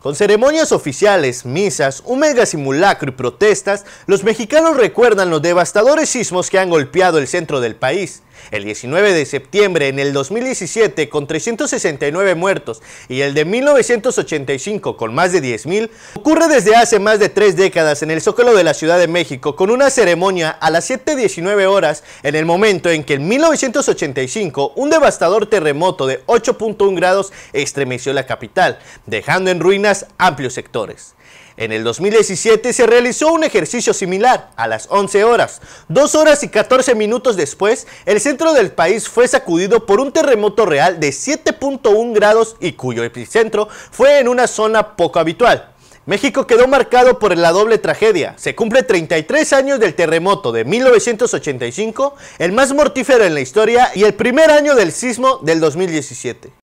Con ceremonias oficiales, misas, un mega simulacro y protestas, los mexicanos recuerdan los devastadores sismos que han golpeado el centro del país. El 19 de septiembre en el 2017 con 369 muertos y el de 1985 con más de 10.000, ocurre desde hace más de 3 décadas en el Zócalo de la Ciudad de México con una ceremonia a las 7:19 horas en el momento en que en 1985 un devastador terremoto de 8.1 grados estremeció la capital, dejando en ruinas amplios sectores. En el 2017 se realizó un ejercicio similar a las 11 horas. 2 horas y 14 minutos después, el centro del país fue sacudido por un terremoto real de 7.1 grados y cuyo epicentro fue en una zona poco habitual. México quedó marcado por la doble tragedia. Se cumple 33 años del terremoto de 1985, el más mortífero en la historia, y el primer año del sismo del 2017.